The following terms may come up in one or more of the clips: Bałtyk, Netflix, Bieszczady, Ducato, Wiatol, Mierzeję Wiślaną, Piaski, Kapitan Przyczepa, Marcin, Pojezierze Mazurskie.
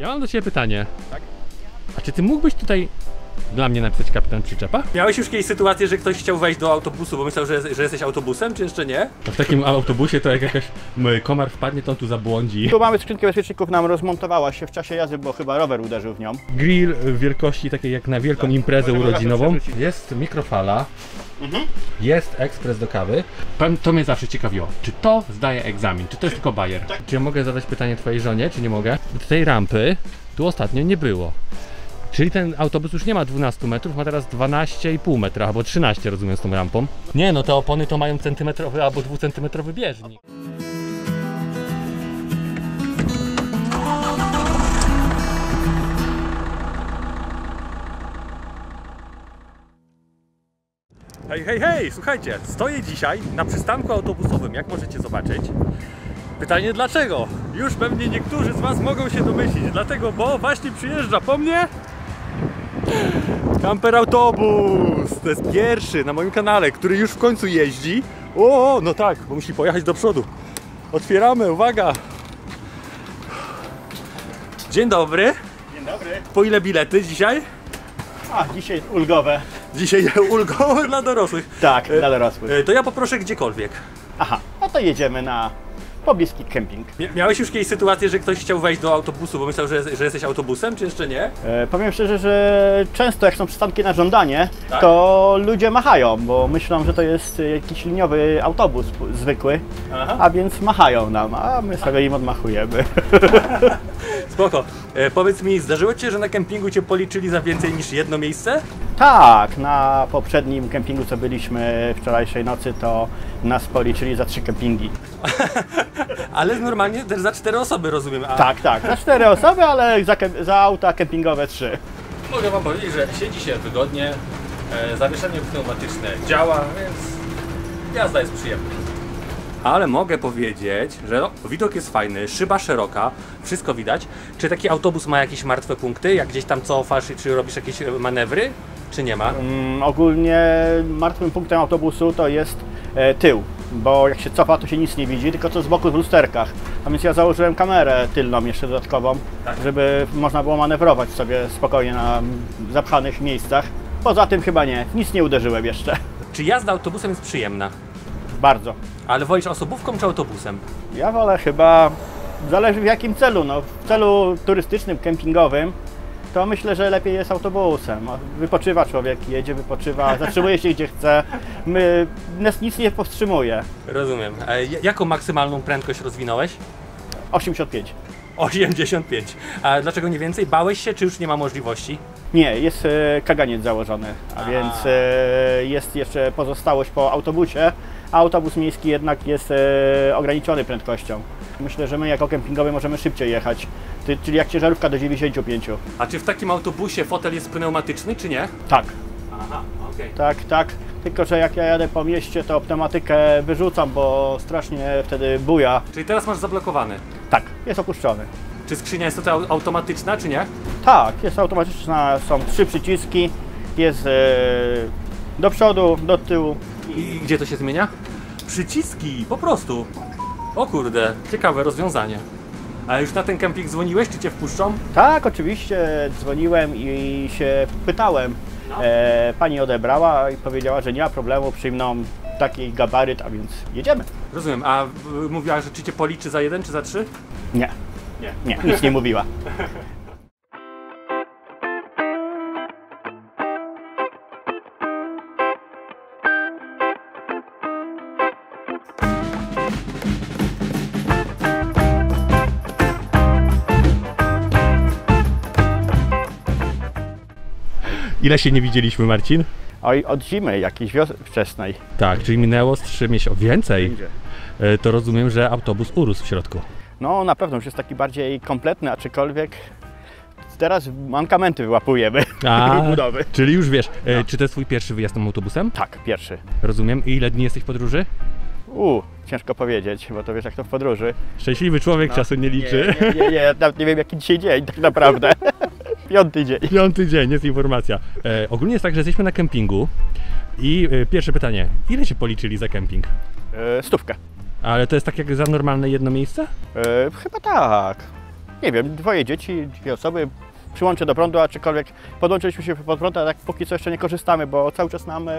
Ja mam do ciebie pytanie. Tak? A czy ty mógłbyś tutaj dla mnie napisać Kapitan Przyczepa? Miałeś już kiedyś sytuację, że ktoś chciał wejść do autobusu, bo myślał, że jesteś autobusem, czy jeszcze nie? A w takim autobusie to jak jakaś komar wpadnie, to on tu zabłądzi. Tu mamy skrzynkę bezpieczników, nam rozmontowała się w czasie jazdy, bo chyba rower uderzył w nią. Grill w wielkości takiej jak na wielką imprezę urodzinową. Jest mikrofala. Jest ekspres do kawy. To mnie zawsze ciekawiło, czy to zdaje egzamin, czy to jest tylko bajer? Tak. Czy ja mogę zadać pytanie twojej żonie, czy nie mogę? Tej rampy tu ostatnio nie było. Czyli ten autobus już nie ma 12 metrów, ma teraz 12,5 metra, albo 13, rozumiem, z tą rampą. Nie no, te opony to mają centymetrowy albo 2-centymetrowy bieżnik. Hej, hej, hej! Słuchajcie, stoję dzisiaj na przystanku autobusowym, jak możecie zobaczyć. Pytanie dlaczego? Już pewnie niektórzy z was mogą się domyślić, dlatego, bo właśnie przyjeżdża po mnie kamper autobus. To jest pierwszy na moim kanale, który już w końcu jeździ. O, no tak, bo musi pojechać do przodu. Otwieramy, uwaga. Dzień dobry. Dzień dobry. Po ile bilety dzisiaj? A, dzisiaj ulgowe. Dzisiaj ulgowe dla dorosłych. Tak, dla dorosłych. To ja poproszę gdziekolwiek. Aha, no to jedziemy na pobliski kemping. Miałeś już kiedyś sytuację, że ktoś chciał wejść do autobusu, bo myślał, że jesteś autobusem, czy jeszcze nie? Powiem szczerze, że często jak są przystanki na żądanie, tak? To ludzie machają, bo myślą, że to jest jakiś liniowy autobus zwykły. Aha. A więc machają nam, a my sobie im odmachujemy. Spoko. Powiedz mi, zdarzyło ci się, że na kempingu cię policzyli za więcej niż jedno miejsce? Tak, na poprzednim kempingu, co byliśmy wczorajszej nocy, to nas policzyli za 3 kempingi. Ale normalnie też za 4 osoby, rozumiem. A... Tak, tak, za 4 osoby, ale za auta kempingowe 3. Mogę wam powiedzieć, że siedzi się wygodnie, zawieszenie pneumatyczne działa, więc jazda jest przyjemna. Ale mogę powiedzieć, że no, widok jest fajny, szyba szeroka, wszystko widać. Czy taki autobus ma jakieś martwe punkty, jak gdzieś tam cofasz, czy robisz jakieś manewry, czy nie ma? Ogólnie martwym punktem autobusu to jest tył, bo jak się cofa, to się nic nie widzi, tylko co z boku w lusterkach. A więc ja założyłem kamerę tylną jeszcze dodatkową, tak, żeby można było manewrować sobie spokojnie na zapchanych miejscach. Poza tym chyba nie, nic nie uderzyłem jeszcze. Czy jazda autobusem jest przyjemna? Bardzo. Ale wolisz osobówką czy autobusem? Ja wolę chyba, zależy w jakim celu, no w celu turystycznym, kempingowym, to myślę, że lepiej jest autobusem. Wypoczywa człowiek, jedzie, wypoczywa, zatrzymuje się gdzie chce, nas nic nie powstrzymuje. Rozumiem. Jaką maksymalną prędkość rozwinąłeś? 85. 85. A dlaczego nie więcej? Bałeś się, czy już nie ma możliwości? Nie, jest kaganiec założony, a więc jest jeszcze pozostałość po autobusie, a autobus miejski jednak jest ograniczony prędkością. Myślę, że my jako kempingowy możemy szybciej jechać, czyli jak ciężarówka do 95. A czy w takim autobusie fotel jest pneumatyczny, czy nie? Tak. Aha, okej. Tak, tak. Tylko że jak ja jadę po mieście, to pneumatykę wyrzucam, bo strasznie wtedy buja. Czyli teraz masz zablokowany? Tak, jest opuszczony. Czy skrzynia jest tutaj automatyczna, czy nie? Tak, jest automatyczna, są 3 przyciski, jest do przodu, do tyłu. I gdzie to się zmienia? Przyciski, po prostu. O kurde, ciekawe rozwiązanie. A już na ten kemping dzwoniłeś, czy cię wpuszczą? Tak, oczywiście, dzwoniłem i się pytałem. No. Pani odebrała i powiedziała, że nie ma problemu, przyjmą taki gabaryt, a więc jedziemy. Rozumiem, a mówiła, że czy cię policzy za 1 czy za 3? Nie. Nie, nie, nic nie mówiła. Ile się nie widzieliśmy, Marcin? Oj, od zimy jakiejś wczesnej. Tak, czyli minęło z 3 miesiące. Więcej? To rozumiem, że autobus urósł w środku. No na pewno już jest taki bardziej kompletny, aczkolwiek teraz mankamenty wyłapujemy budowy. Czyli już wiesz, no. Czy to jest twój pierwszy wyjazd tym autobusem? Tak, pierwszy. Rozumiem. I ile dni jesteś w podróży? Ciężko powiedzieć, bo to wiesz jak to w podróży. Szczęśliwy człowiek, no, czasu nie liczy. Nie, nawet nie wiem jaki dzisiaj dzień tak naprawdę. 5. dzień. 5. dzień, jest informacja. Ogólnie jest tak, że jesteśmy na kempingu i pierwsze pytanie, ile się policzyli za kemping? 100. Ale to jest tak jak za normalne jedno miejsce? Chyba tak. nie wiem, dwoje dzieci, dwie osoby, przyłączę do prądu, aczkolwiek podłączyliśmy się pod prąd, a tak póki co jeszcze nie korzystamy, bo cały czas nam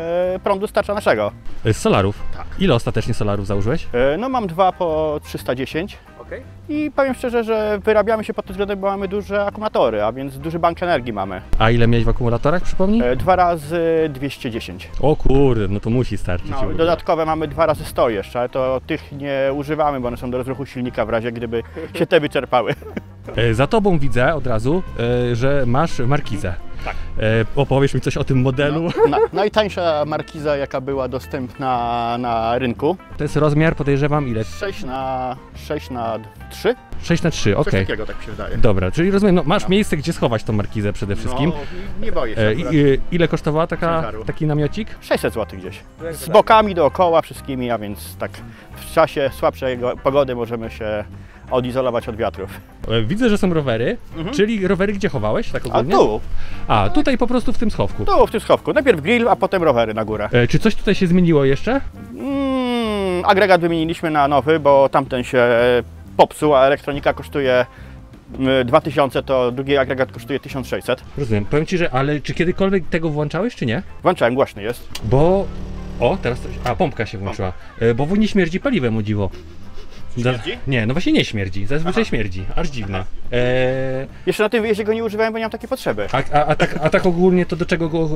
prądu starcza naszego. Z solarów? Tak. Ile ostatecznie solarów założyłeś? No mam dwa po 310. Okay. I powiem szczerze, że wyrabiamy się pod tym względem, bo mamy duże akumulatory, a więc duży bank energii mamy. A ile miałeś w akumulatorach, przypomnij? 2 razy 210. O kurde, no to musi starczyć. No, dodatkowe mamy 2 razy 100 jeszcze, ale to tych nie używamy, bo one są do rozruchu silnika w razie, gdyby się te wyczerpały. Za tobą widzę od razu, że masz markizę. Tak. Opowiesz mi coś o tym modelu. Najtańsza markiza, jaka była dostępna na rynku. To jest rozmiar, podejrzewam, ile? 6 na 3. 6 na 3, okej. Coś takiego, tak się wydaje. Dobra, czyli rozumiem, no, masz miejsce, gdzie schować tą markizę przede wszystkim. No, nie boję się. Ile kosztowała taki namiocik? 600 zł gdzieś. Z bokami dookoła wszystkimi, a więc tak w czasie słabszej pogody możemy się odizolować od wiatrów. Widzę, że są rowery, czyli rowery gdzie chowałeś? Tak ogólnie? A tu. A, tutaj po prostu w tym schowku. Tu, w tym schowku. Najpierw grill, a potem rowery na górę. Czy coś tutaj się zmieniło jeszcze? Agregat wymieniliśmy na nowy, bo tamten się popsuł, a elektronika kosztuje 2000, to drugi agregat kosztuje 1600. Rozumiem. Powiem ci, że ale czy kiedykolwiek tego włączałeś, czy nie? Włączałem, głośny jest. Bo... O, teraz coś... A, pompka się włączyła. Bo w Unii śmierdzi paliwem, o dziwo. Śmierdzi? Nie, no właśnie nie śmierdzi, zazwyczaj śmierdzi, aż dziwne. Jeszcze na tym wyjeździe go nie używałem, bo nie mam takiej potrzeby. Tak ogólnie to do czego go...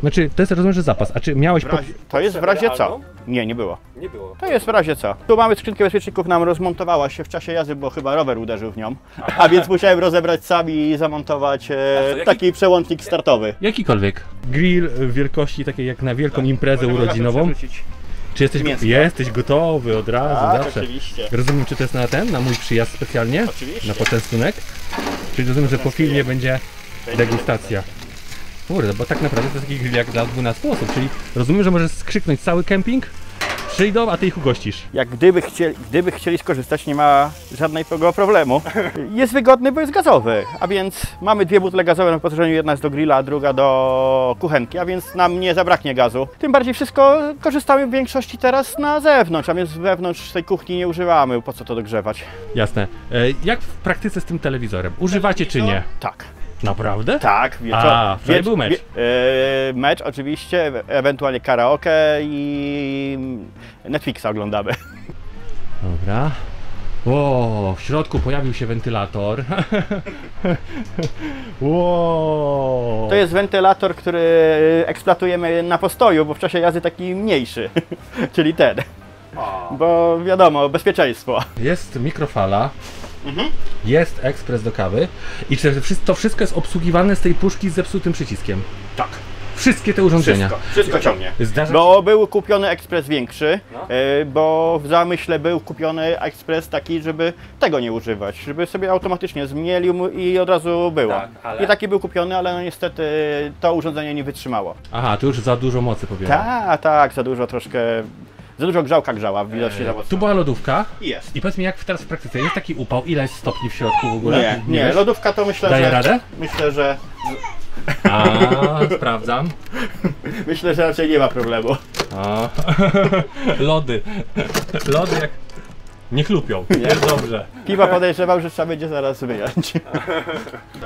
Znaczy, to jest, rozumiem, że zapas, a czy miałeś... To jest w razie co? Nie, nie było. Nie było. To jest w razie co. Tu mamy skrzynkę bezpieczników, nam rozmontowała się w czasie jazdy, bo chyba rower uderzył w nią. A więc musiałem rozebrać sam i zamontować taki przełącznik startowy. Jakikolwiek. Grill wielkości takiej jak na wielką imprezę urodzinową. Czy jesteś gotowy od razu, zawsze? Oczywiście. Rozumiem, czy to jest na mój przyjazd specjalnie? Oczywiście. Na poczęstunek? Czyli rozumiem, że po filmie będzie degustacja. Kurde, bo tak naprawdę to jest taki grill jak dla 12 osób, czyli rozumiem, że możesz skrzyknąć cały kemping, przyjdą, a ty ich ugościsz. Jak gdyby chcieli skorzystać, nie ma żadnego problemu. Jest wygodny, bo jest gazowy, a więc mamy dwie butle gazowe na wyposażeniu, jedna jest do grilla, a druga do kuchenki, a więc nam nie zabraknie gazu. Tym bardziej wszystko korzystamy w większości teraz na zewnątrz, a więc wewnątrz tej kuchni nie używamy, po co to dogrzewać. Jasne. Jak w praktyce z tym telewizorem? Używacie czy nie? Tak. Naprawdę? Tak, wczoraj był mecz. Mecz oczywiście, ewentualnie karaoke i Netflixa oglądamy. Dobra. Wow, w środku pojawił się wentylator. Wow. To jest wentylator, który eksploatujemy na postoju, bo w czasie jazdy taki mniejszy, czyli ten. Bo wiadomo, bezpieczeństwo. Jest mikrofala. Jest ekspres do kawy. I czy to wszystko jest obsługiwane z tej puszki z zepsutym przyciskiem? Tak. Wszystkie te urządzenia? Wszystko ciągnie. Bo był kupiony ekspres większy, bo w zamyśle był kupiony ekspres taki, żeby tego nie używać, żeby sobie automatycznie zmielił i od razu było. Tak, ale... I taki był kupiony, ale no niestety to urządzenie nie wytrzymało. Aha, to już za dużo mocy powiedzmy. Tak, za dużo troszkę... Za dużo grzałka grzała, widocznie za mocno. Tu była lodówka. Jest. I powiedz mi, jak teraz w praktyce jest taki upał? Ile jest stopni w środku w ogóle? Nie, lodówka to myślę, daje radę? Myślę, że... Sprawdzam. Myślę, że raczej nie ma problemu. Lody jak... Nie chlupią, jest dobrze. Piwa podejrzewał, że trzeba będzie zaraz wyjąć.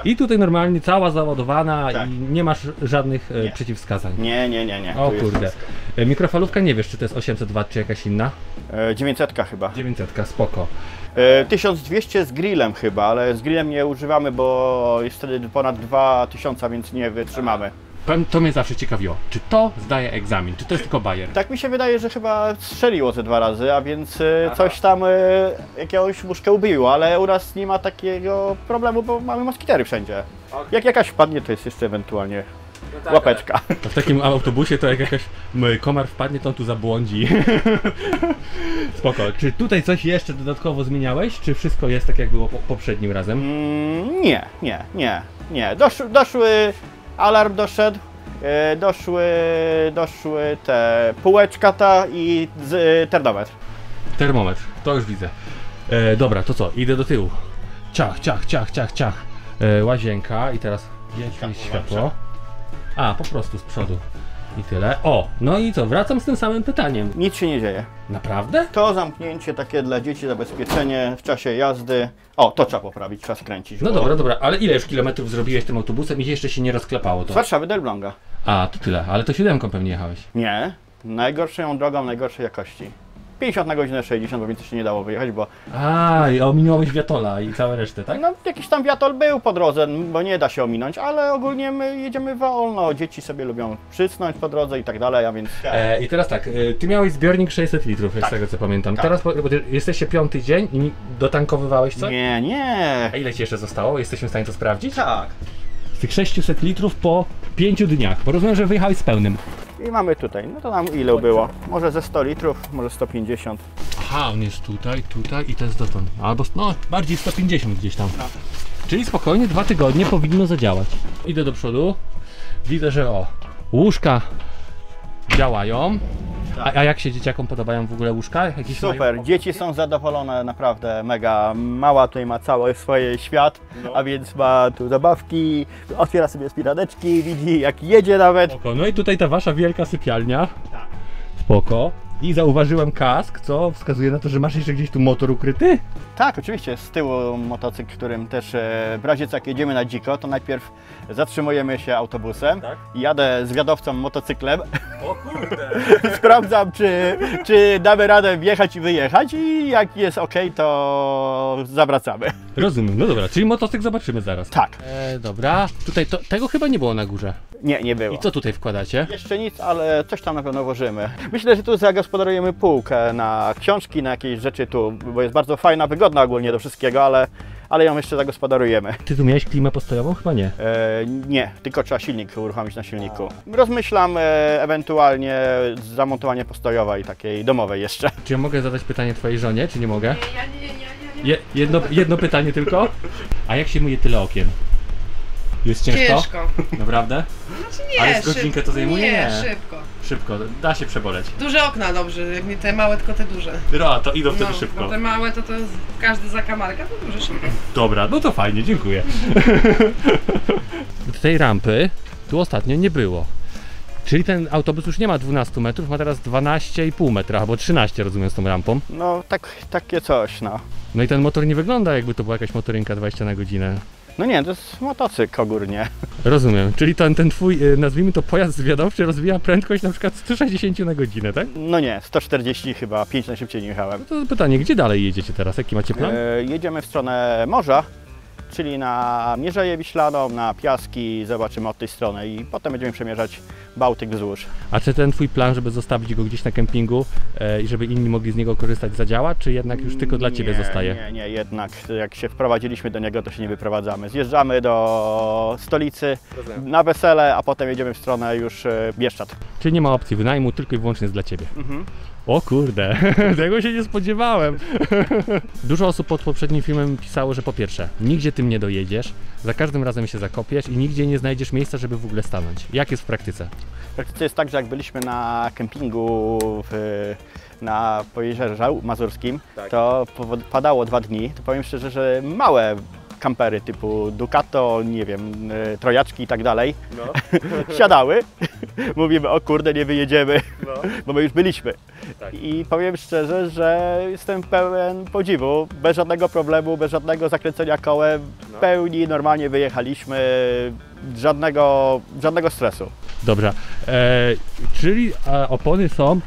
I tutaj normalnie cała załadowana i nie masz żadnych przeciwwskazań. Nie. O kurde. Mikrofalówka, nie wiesz, czy to jest 800 W, czy jakaś inna? 900 chyba. 900, spoko. 1200 z grillem chyba, ale z grillem nie używamy, bo jest wtedy ponad 2000, więc nie wytrzymamy. To mnie zawsze ciekawiło, czy to zdaje egzamin, czy to jest tylko bajer? Tak mi się wydaje, że chyba strzeliło ze 2 razy, a więc coś tam, jakąś muszkę ubiło, ale u nas nie ma takiego problemu, bo mamy moskitery wszędzie. Okay. Jak jakaś wpadnie, to jest jeszcze ewentualnie łapeczka. To w takim autobusie to jak jakaś komar wpadnie, to on tu zabłądzi. Spoko. Czy tutaj coś jeszcze dodatkowo zmieniałeś, czy wszystko jest tak jak było poprzednim razem? Nie. Doszły... Alarm doszedł, doszły te półeczka i termometr. Termometr, to już widzę. Dobra, to co? Idę do tyłu. Ciach. Łazienka i teraz światło. Po prostu z przodu. I tyle. O, no i co? Wracam z tym samym pytaniem. Nic się nie dzieje. Naprawdę? To zamknięcie takie dla dzieci, zabezpieczenie w czasie jazdy. O, to trzeba poprawić, trzeba skręcić. No bo... dobra, dobra, ale ile już kilometrów zrobiłeś tym autobusem i jeszcze się nie rozklepało to? Z Warszawy do Elbląga. A, to tyle, ale to 7 pewnie jechałeś. Nie, najgorszą drogą, najgorszej jakości. 50 na godzinę 60, bo więcej się nie dało wyjechać, bo... A, i ominąłeś Wiatola i całą resztę, tak? No, jakiś tam Wiatol był po drodze, bo nie da się ominąć, ale ogólnie my jedziemy wolno, dzieci sobie lubią przysnąć po drodze i tak dalej, a więc... I teraz tak, ty miałeś zbiornik 600 litrów, tak, z tego co pamiętam. Tak. Teraz jesteście 5. dzień i dotankowywałeś coś? Nie, nie. A ile ci jeszcze zostało? Jesteśmy w stanie to sprawdzić? Tak. Z tych 600 litrów po 5 dniach, bo rozumiem, że wyjechałeś z pełnym. I mamy tutaj, no to nam ile było? Może ze 100 litrów, może 150. Aha, on jest tutaj, tutaj i to jest dotąd. Albo, no, bardziej 150 gdzieś tam. No. Czyli spokojnie 2 tygodnie powinno zadziałać. Idę do przodu, widzę, że o, łóżka działają. Tak. A jak się dzieciakom podobają w ogóle łóżka? Jakieś super, dzieci są zadowolone, naprawdę mega. Mała tutaj ma cały swój świat, no. A więc ma tu zabawki, otwiera sobie spiraneczki, widzi jak jedzie nawet. Spoko. No i tutaj ta wasza wielka sypialnia. Tak. Spoko. I zauważyłem kask, co wskazuje na to, że masz jeszcze gdzieś tu motor ukryty? Tak, oczywiście. Z tyłu motocykl, którym też w razie co jak jedziemy na dziko, to najpierw zatrzymujemy się autobusem. Tak? Jadę z wiadowcą motocyklem. O kurde! Sprawdzam, czy damy radę wjechać i wyjechać i jak jest ok, to zawracamy. Rozumiem, no dobra, czyli motocykl zobaczymy zaraz. Tak. Dobra, tutaj to, tego chyba nie było na górze. Nie, nie było. I co tutaj wkładacie? Jeszcze nic, ale coś tam na pewno włożymy. Myślę, że tu zagospodarujemy półkę na książki, na jakieś rzeczy tu, bo jest bardzo fajna, wygodna ogólnie do wszystkiego, ale ją jeszcze zagospodarujemy. Ty tu miałeś klimę postojową? Chyba nie. Nie, tylko trzeba silnik uruchomić na silniku. Rozmyślam ewentualnie zamontowanie postojowe i takiej domowej jeszcze. Czy ja mogę zadać pytanie twojej żonie, czy nie mogę? Nie. Jedno pytanie tylko. A jak się myje tyle okien? Jest ciężko? Ciężko. Naprawdę? Znaczy nie, ale z godzinkę to zajmuje? Nie, szybko. Szybko, da się przeboleć. Duże okna dobrze, jak nie te małe, tylko te duże. No, to idą wtedy no, szybko. No te małe to każdy zakamarka, to duże szybko. Dobra, no to fajnie, dziękuję. Tej rampy tu ostatnio nie było. Czyli ten autobus już nie ma 12 metrów, ma teraz 12,5 metra, albo 13 rozumiem z tą rampą. No tak, takie coś, no. No i ten motor nie wygląda jakby to była jakaś motorynka 20 na godzinę. No nie, to jest motocykl ogólnie. Rozumiem, czyli ten twój, nazwijmy to pojazd zwiadowczy, rozwija prędkość na przykład 160 na godzinę, tak? No nie, 140 chyba, 5 najszybciej nie jechałem. No to pytanie, gdzie dalej jedziecie teraz? Jaki macie plan? Jedziemy w stronę morza, czyli na Mierzeję Wiślaną, na Piaski, zobaczymy od tej strony i potem będziemy przemierzać Bałtyk wzdłuż. A czy ten twój plan, żeby zostawić go gdzieś na kempingu i żeby inni mogli z niego korzystać, zadziała, czy jednak już tylko dla ciebie zostaje? Nie, jednak jak się wprowadziliśmy do niego, to się nie wyprowadzamy. Zjeżdżamy do stolicy na wesele, a potem jedziemy w stronę już Bieszczad. Czyli nie ma opcji wynajmu, tylko i wyłącznie jest dla ciebie. Mhm. O kurde, tego się nie spodziewałem. Dużo osób pod poprzednim filmem pisało, że po pierwsze, nigdzie tym nie dojedziesz, za każdym razem się zakopiesz i nigdzie nie znajdziesz miejsca, żeby w ogóle stanąć. Jak jest w praktyce? W praktyce jest tak, że jak byliśmy na kempingu na Pojezierzu Mazurskim, tak, to padało 2 dni, to powiem szczerze, że małe kampery typu Ducato, nie wiem, trojaczki i tak dalej, no. Siadały, mówimy o kurde nie wyjedziemy, no, bo my już byliśmy. Tak. I powiem szczerze, że jestem pełen podziwu, bez żadnego problemu, bez żadnego zakręcenia kołem, no, w pełni normalnie wyjechaliśmy, żadnego stresu. Dobra, czyli opony są...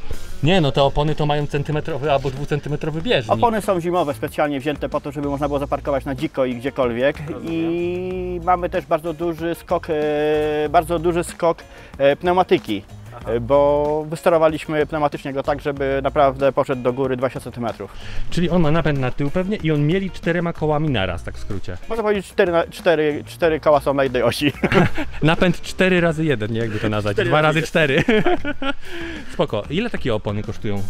Nie, no te opony to mają centymetrowy albo 2-centymetrowy bieżnik. Opony są zimowe, specjalnie wzięte po to, żeby można było zaparkować na dziko i gdziekolwiek. Rozumiem. I mamy też bardzo duży skok pneumatyki. Aha. Bo wysterowaliśmy pneumatycznie go tak, żeby naprawdę poszedł do góry 20 cm. Czyli on ma napęd na tył pewnie i on mieli 4 kołami naraz, tak w skrócie. Można powiedzieć, 4 koła są na jednej osi. Napęd 4 razy 1, nie jakby to nazwać, 2 razy 4. Tak. Spoko. Ile takie opony kosztują?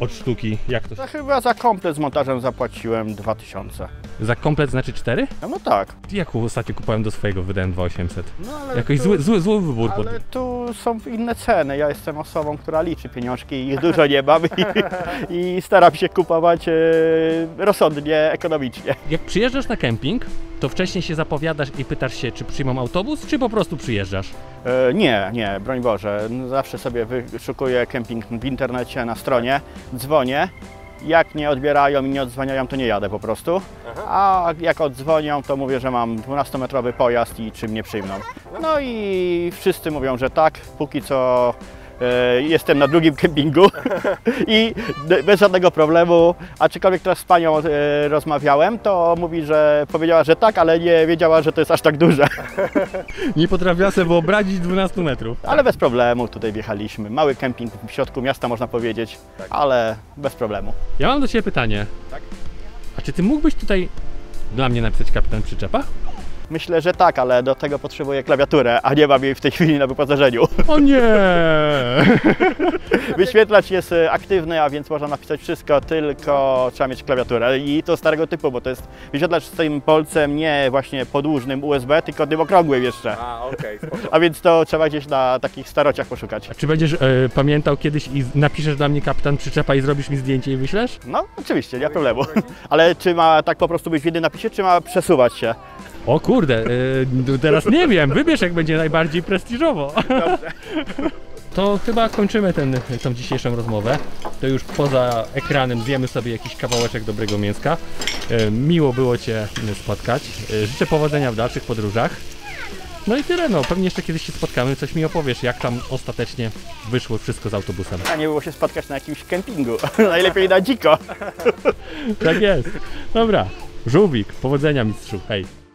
Od sztuki, jak to? Ja chyba za komplet z montażem zapłaciłem 2000. Za komplet znaczy 4? No tak. Jak ostatnio kupowałem do swojego, wydałem 2800. No, ale jakoś tu, zły wybór. Ale pod... tu są inne ceny. Ja jestem osobą, która liczy pieniążki i ich dużo nie mam i staram się kupować rozsądnie, ekonomicznie. Jak przyjeżdżasz na kemping, to wcześniej się zapowiadasz i pytasz się, czy przyjmą autobus, czy po prostu przyjeżdżasz? Nie, broń Boże. Zawsze sobie wyszukuję kemping w internecie, na stronie, dzwonię. Jak nie odbierają i nie odzwaniają, to nie jadę po prostu. Aha. A jak odzwonią, to mówię, że mam 12-metrowy pojazd i czy mnie przyjmą. No i wszyscy mówią, że tak, póki co jestem na drugim kempingu i bez żadnego problemu. Aczkolwiek teraz z panią rozmawiałem, to mówi, że powiedziała, że tak, ale nie wiedziała, że to jest aż tak duże. Nie potrafiła sobie wyobrazić 12 metrów. Ale bez problemu tutaj wjechaliśmy. Mały kemping w środku miasta, można powiedzieć, tak. Ale bez problemu. Ja mam do ciebie pytanie. Tak? A czy ty mógłbyś tutaj dla mnie napisać Kapitan Przyczepa? Myślę, że tak, ale do tego potrzebuję klawiaturę, a nie mam jej w tej chwili na wyposażeniu. O nie! Wyświetlacz jest aktywny, a więc można napisać wszystko, tylko trzeba mieć klawiaturę. I to starego typu, bo to jest wyświetlacz z tym polcem nie właśnie podłużnym USB, tylko tym okrągłym jeszcze. A, okej, spoko. A więc to trzeba gdzieś na takich starociach poszukać. A czy będziesz pamiętał kiedyś i napiszesz dla mnie Kapitan Przyczepa i zrobisz mi zdjęcie i wyślesz? No, oczywiście, nie ma problemu. Ale czy ma tak po prostu być w jednym napisie, czy ma przesuwać się? O kurde, teraz nie wiem, wybierz jak będzie najbardziej prestiżowo. Dobrze. To chyba kończymy tą dzisiejszą rozmowę. To już poza ekranem zjemy sobie jakiś kawałeczek dobrego mięska. Miło było cię spotkać. Życzę powodzenia w dalszych podróżach. No i tyle, no. Pewnie jeszcze kiedyś się spotkamy, coś mi opowiesz, jak tam ostatecznie wyszło wszystko z autobusem. A nie było się spotkać na jakimś kempingu, najlepiej na dziko. Tak jest. Dobra, żółwik, powodzenia mistrzu, hej.